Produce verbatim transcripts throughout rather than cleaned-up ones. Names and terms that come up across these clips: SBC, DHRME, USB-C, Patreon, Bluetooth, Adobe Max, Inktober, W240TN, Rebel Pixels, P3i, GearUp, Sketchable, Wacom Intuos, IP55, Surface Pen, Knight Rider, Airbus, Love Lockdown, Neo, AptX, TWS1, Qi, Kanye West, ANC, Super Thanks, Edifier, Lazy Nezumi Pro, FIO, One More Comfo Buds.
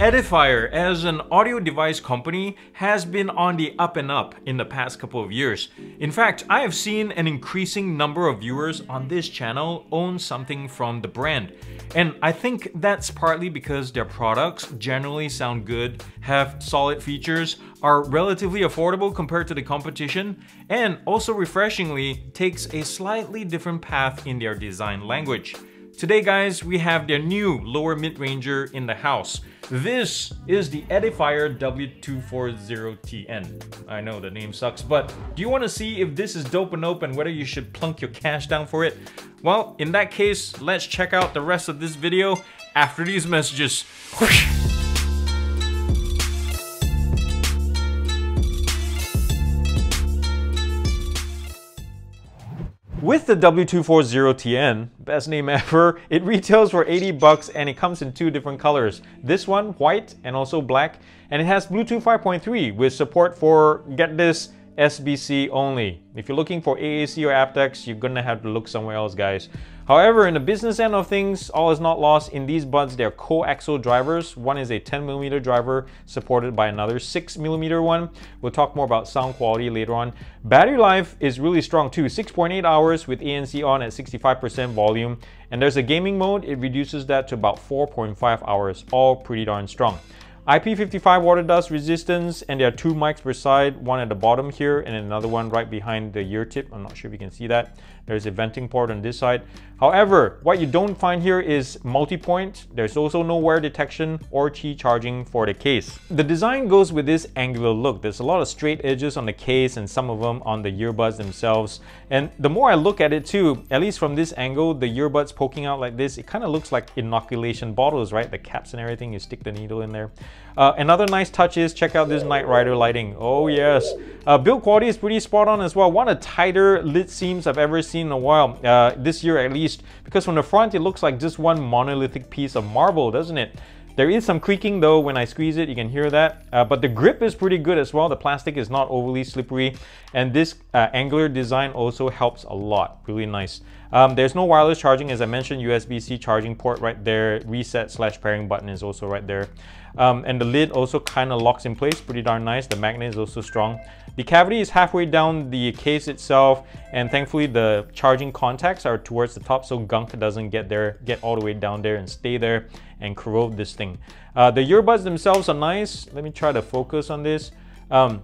Edifier, as an audio device company, has been on the up and up in the past couple of years. In fact, I have seen an increasing number of viewers on this channel own something from the brand. And I think that's partly because their products generally sound good, have solid features, are relatively affordable compared to the competition, and also refreshingly takes a slightly different path in their design language. Today guys, we have their new lower mid-ranger in the house. This is the Edifier W two forty T N. I know the name sucks, but do you want to see if this is dope and open, whether you should plunk your cash down for it? Well, in that case, let's check out the rest of this video after these messages. With the W two forty T N, best name ever, it retails for eighty bucks and it comes in two different colors. This one, white, and also black, and it has Bluetooth five point three with support for, get this, S B C only. If you're looking for A A C or AptX, you're gonna have to look somewhere else, guys. However, in the business end of things, all is not lost. In these buds, they're coaxial drivers. One is a ten millimeter driver supported by another six millimeter one. We'll talk more about sound quality later on. Battery life is really strong too, six point eight hours with A N C on at sixty-five percent volume. And there's a gaming mode, it reduces that to about four point five hours, all pretty darn strong. I P fifty-five water dust resistance, and there are two mics per side, one at the bottom here and another one right behind the ear tip. I'm not sure if you can see that. There's a venting port on this side. However, what you don't find here is multi-point. There's also no wire detection or Qi charging for the case. The design goes with this angular look. There's a lot of straight edges on the case and some of them on the earbuds themselves. And the more I look at it too, at least from this angle, the earbuds poking out like this, it kind of looks like inoculation bottles, right? The caps and everything, you stick the needle in there. Uh, another nice touch is, check out this Knight Rider lighting. Oh yes. Uh, build quality is pretty spot on as well. One of the tighter lid seams I've ever seen in a while, uh, this year at least, because from the front it looks like just one monolithic piece of marble, doesn't it? There is some creaking though when I squeeze it, you can hear that. Uh, but the grip is pretty good as well. The plastic is not overly slippery. And this uh, angular design also helps a lot. Really nice. Um, there's no wireless charging, as I mentioned. U S B C charging port right there. Reset slash pairing button is also right there. Um, and the lid also kind of locks in place. Pretty darn nice. The magnet is also strong. The cavity is halfway down the case itself. And thankfully the charging contacts are towards the top, so gunk doesn't get there, get all the way down there and stay there and corrode this thing. Uh, the earbuds themselves are nice. Let me try to focus on this. Um,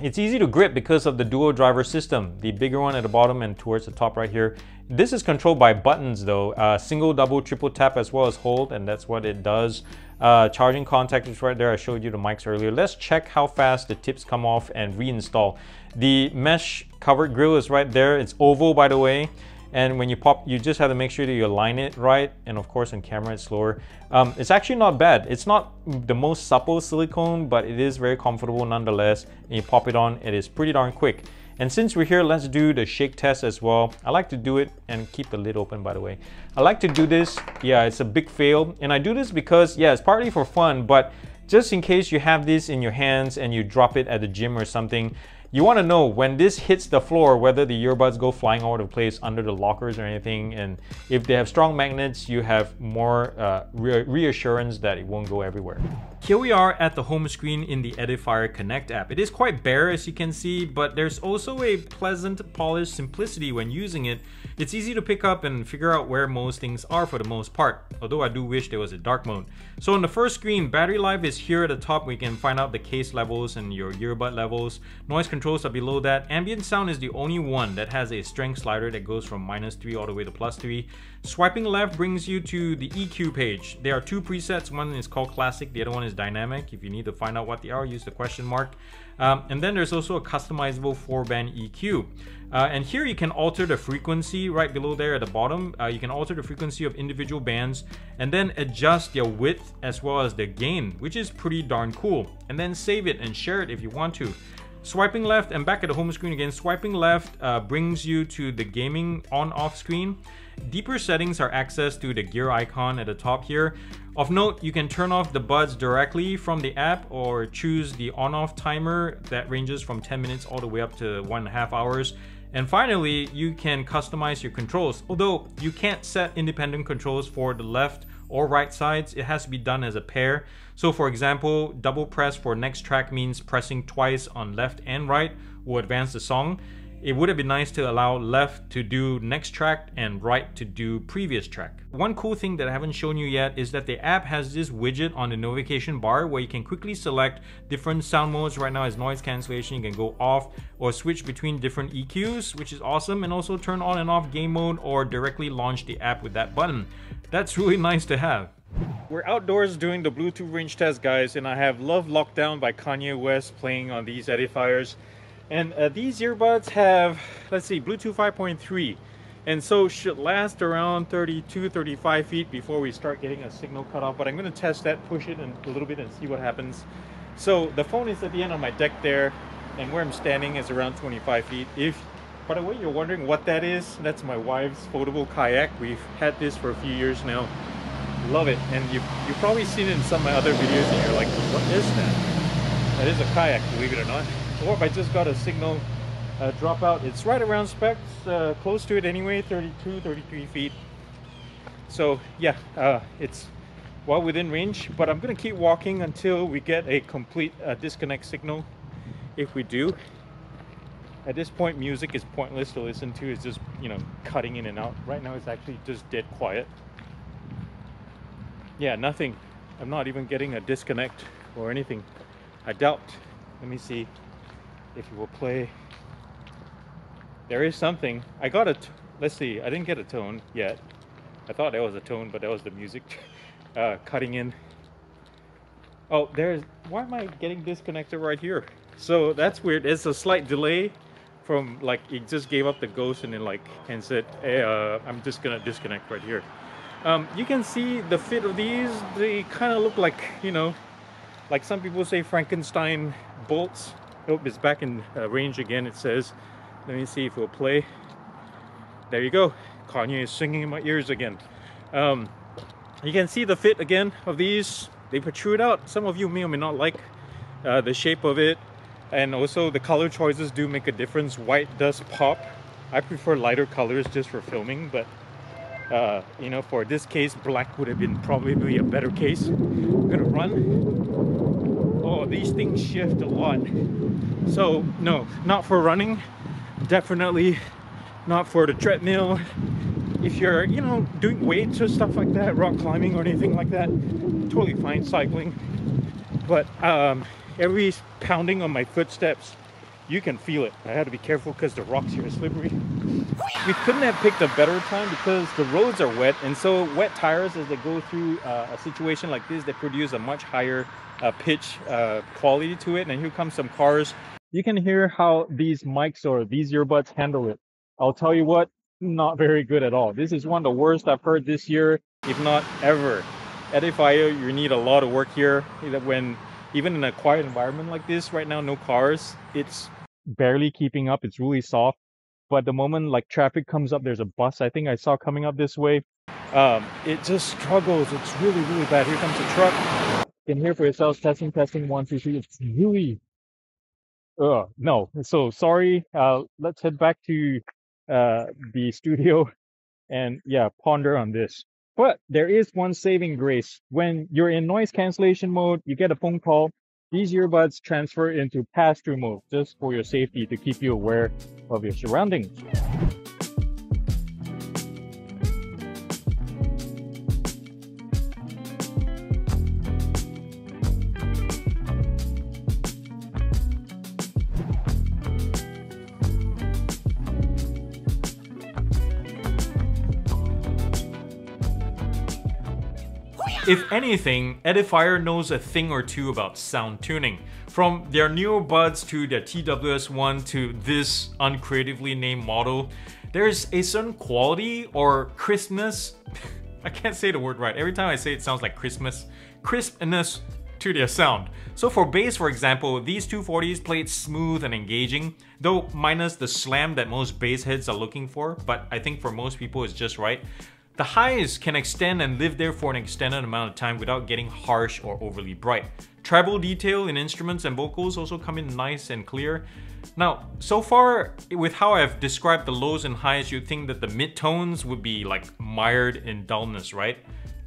it's easy to grip because of the dual driver system, the bigger one at the bottom and towards the top right here. This is controlled by buttons though, uh, single, double, triple tap as well as hold, and that's what it does. Uh, charging contact is right there. I showed you the mics earlier. Let's check how fast the tips come off and reinstall. The mesh covered grill is right there. It's oval, by the way. And when you pop, you just have to make sure that you align it right. And of course, on camera, it's slower. Um, it's actually not bad. It's not the most supple silicone, but it is very comfortable nonetheless. And you pop it on, it is pretty darn quick. And since we're here, let's do the shake test as well. I like to do it, and keep the lid open, by the way. I like to do this. Yeah, it's a big fail. And I do this because, yeah, it's partly for fun, but just in case you have this in your hands and you drop it at the gym or something, you want to know when this hits the floor whether the earbuds go flying all over the place under the lockers or anything, and if they have strong magnets you have more uh, re reassurance that it won't go everywhere. Here we are at the home screen in the Edifier Connect app. It is quite bare as you can see, but there's also a pleasant polished simplicity when using it. It's easy to pick up and figure out where most things are for the most part, although I do wish there was a dark mode. So on the first screen, battery life is here at the top. We can find out the case levels and your earbud levels. Noise controls are below that. Ambient sound is the only one that has a strength slider that goes from minus three all the way to plus three. Swiping left brings you to the E Q page. There are two presets, one is called classic, the other one is dynamic. If you need to find out what they are, use the question mark. Um, and then there's also a customizable four band E Q. Uh, and here you can alter the frequency right below there at the bottom. Uh, you can alter the frequency of individual bands and then adjust their width as well as their gain, which is pretty darn cool. And then save it and share it if you want to. Swiping left, and back at the home screen again, swiping left uh, brings you to the gaming on-off screen. Deeper settings are accessed through the gear icon at the top here. Of note, you can turn off the buds directly from the app or choose the on-off timer that ranges from ten minutes all the way up to one and a half hours. And finally, you can customize your controls, although you can't set independent controls for the left or right sides. It has to be done as a pair. So for example, double press for next track means pressing twice on left and right will advance the song. It would have been nice to allow left to do next track and right to do previous track. One cool thing that I haven't shown you yet is that the app has this widget on the notification bar where you can quickly select different sound modes. Right now is noise cancellation. You can go off or switch between different E Qs, which is awesome, and also turn on and off game mode or directly launch the app with that button. That's really nice to have. We're outdoors doing the Bluetooth range test, guys, and I have Love Lockdown by Kanye West playing on these Edifiers. And uh, these earbuds have, let's see, Bluetooth five point three, and so should last around thirty-two, thirty-five feet before we start getting a signal cut off. But I'm going to test that, push it in a little bit and see what happens. So the phone is at the end of my deck there, and where I'm standing is around twenty-five feet. If, by the way, you're wondering what that is, that's my wife's foldable kayak. We've had this for a few years now. Love it. And you've, you've probably seen it in some of my other videos, and you're like, what is that? That is a kayak, believe it or not. Or if I just got a signal uh, dropout, it's right around specs, uh, close to it anyway, thirty-two, thirty-three feet. So yeah, uh, it's well within range, but I'm gonna keep walking until we get a complete uh, disconnect signal. If we do, at this point music is pointless to listen to, it's just, you know, cutting in and out. Right now it's actually just dead quiet. Yeah, nothing. I'm not even getting a disconnect or anything, I doubt. Let me see if you will play. There is something. I got a, t let's see, I didn't get a tone yet. I thought that was a tone, but that was the music uh, cutting in. Oh, there's, why am I getting disconnected right here? So that's weird. It's a slight delay from, like, it just gave up the ghost and then like, and said, hey, uh, I'm just gonna disconnect right here. Um, you can see the fit of these. They kind of look like, you know, like some people say Frankenstein bolts. Oh, it's back in uh, range again, it says. Let me see if we'll play. There you go. Kanye is singing in my ears again. Um, you can see the fit again of these. They protrude out. Some of you may or may not like uh, the shape of it. And also the color choices do make a difference. White does pop. I prefer lighter colors just for filming, but uh, you know, for this case, black would have been probably a better case. I'm gonna run. Oh, these things shift a lot. So no, not for running, definitely not for the treadmill. If you're, you know, doing weights or stuff like that, rock climbing or anything like that, totally fine. Cycling. But um, every pounding on my footsteps, you can feel it. I had to be careful because the rocks here are slippery. We couldn't have picked a better time because the roads are wet, and so wet tires, as they go through uh, a situation like this, they produce a much higher uh, pitch uh, quality to it. And here comes some cars. You can hear how these mics or these earbuds handle it. I'll tell you what, not very good at all. This is one of the worst I've heard this year, if not ever. At F I O, you need a lot of work here. When even in a quiet environment like this, right now no cars, it's barely keeping up. It's really soft. But the moment like traffic comes up, there's a bus I think I saw coming up this way. Um, it just struggles. It's really, really bad. Here comes a truck. You can hear for yourselves. Testing, testing, one, two, three. It's really... Ugh, no. So sorry. Uh, let's head back to uh, the studio and, yeah, ponder on this. But there is one saving grace. When you're in noise cancellation mode, you get a phone call. These earbuds transfer into pass-through mode just for your safety, to keep you aware of your surroundings. If anything, Edifier knows a thing or two about sound tuning. From their Neo buds to their T W S one to this uncreatively named model, there's a certain quality or crispness. I can't say the word right. Every time I say it, it sounds like Christmas. Crispness to their sound. So for bass, for example, these two forties played smooth and engaging, though minus the slam that most bass heads are looking for, but I think for most people it's just right. The highs can extend and live there for an extended amount of time without getting harsh or overly bright. Treble detail in instruments and vocals also come in nice and clear. Now, so far, with how I've described the lows and highs, you'd think that the mid-tones would be like mired in dullness, right?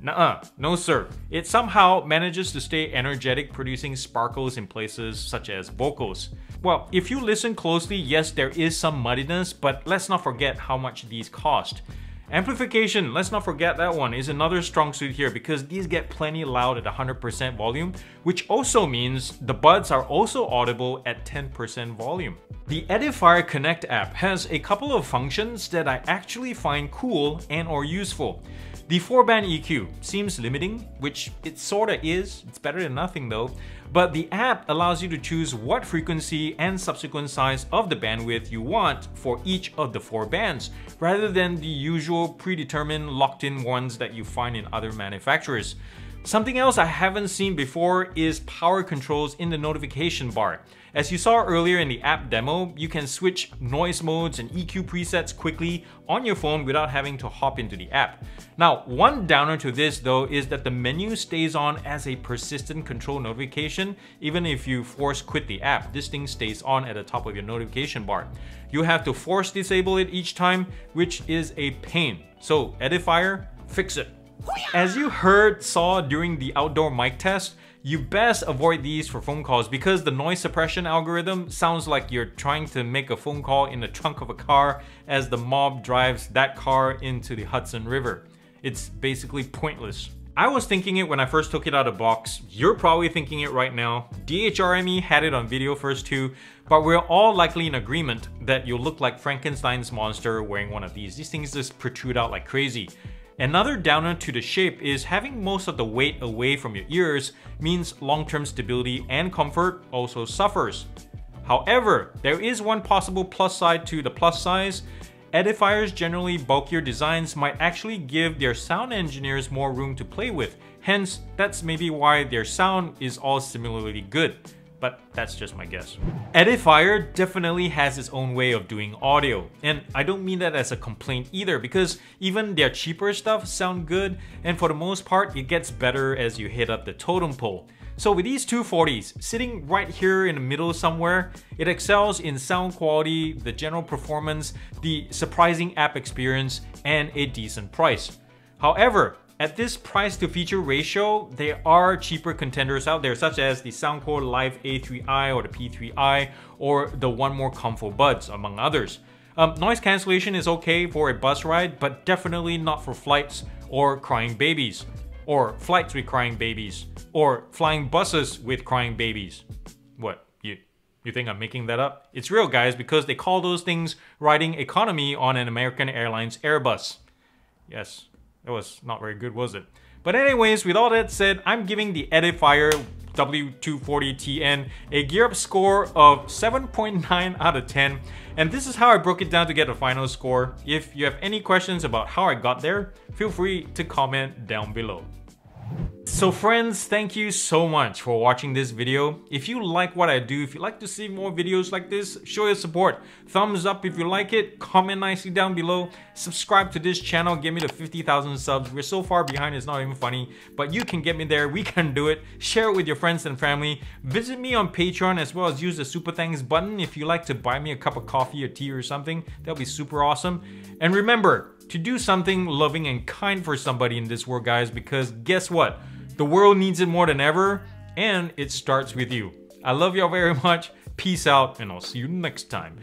Nuh-uh, no sir. It somehow manages to stay energetic, producing sparkles in places such as bokehs. Well, if you listen closely, yes, there is some muddiness, but let's not forget how much these cost. Amplification, let's not forget that one, is another strong suit here because these get plenty loud at one hundred percent volume, which also means the buds are also audible at ten percent volume. The Edifier Connect app has a couple of functions that I actually find cool and or useful. The four band E Q seems limiting, which it sorta is, it's better than nothing though, but the app allows you to choose what frequency and subsequent size of the bandwidth you want for each of the four bands, rather than the usual predetermined locked-in ones that you find in other manufacturers. Something else I haven't seen before is power controls in the notification bar. As you saw earlier in the app demo, you can switch noise modes and E Q presets quickly on your phone without having to hop into the app. Now, one downer to this though is that the menu stays on as a persistent control notification. Even if you force quit the app, this thing stays on at the top of your notification bar. You have to force disable it each time, which is a pain. So Edifier, fix it. As you heard, saw during the outdoor mic test, you best avoid these for phone calls because the noise suppression algorithm sounds like you're trying to make a phone call in the trunk of a car as the mob drives that car into the Hudson River. It's basically pointless. I was thinking it when I first took it out of the box. You're probably thinking it right now. D H R M E had it on video first too, but we're all likely in agreement that you'll look like Frankenstein's monster wearing one of these. These things just protrude out like crazy. Another downer to the shape is having most of the weight away from your ears means long-term stability and comfort also suffers. However, there is one possible plus side to the plus size. Edifiers' generally bulkier designs might actually give their sound engineers more room to play with. Hence, that's maybe why their sound is all similarly good. But that's just my guess. Edifier definitely has its own way of doing audio, and I don't mean that as a complaint either because even their cheaper stuff sound good, and for the most part, it gets better as you hit up the totem pole. So with these two forties sitting right here in the middle somewhere, it excels in sound quality, the general performance, the surprising app experience, and a decent price. However, at this price to feature ratio, there are cheaper contenders out there such as the Soundcore Live A three i or the P three i or the One More Comfo Buds, among others. Um, noise cancellation is okay for a bus ride, but definitely not for flights or crying babies, or flights with crying babies, or flying buses with crying babies. What? You think I'm making that up? It's real, guys, because they call those things riding economy on an American Airlines Airbus. Yes. That was not very good, was it? But anyways, with all that said, I'm giving the Edifier W two forty T N a GearUp score of seven point nine out of ten. And this is how I broke it down to get a final score. If you have any questions about how I got there, feel free to comment down below. So friends, thank you so much for watching this video. If you like what I do, if you'd like to see more videos like this, show your support. Thumbs up if you like it, comment nicely down below, subscribe to this channel, get me to fifty thousand subs. We're so far behind, it's not even funny, but you can get me there, we can do it. Share it with your friends and family. Visit me on Patreon as well as use the Super Thanks button if you like to buy me a cup of coffee or tea or something. That'll be super awesome. And remember, to do something loving and kind for somebody in this world, guys, because guess what? The world needs it more than ever, and it starts with you. I love y'all very much. Peace out, and I'll see you next time.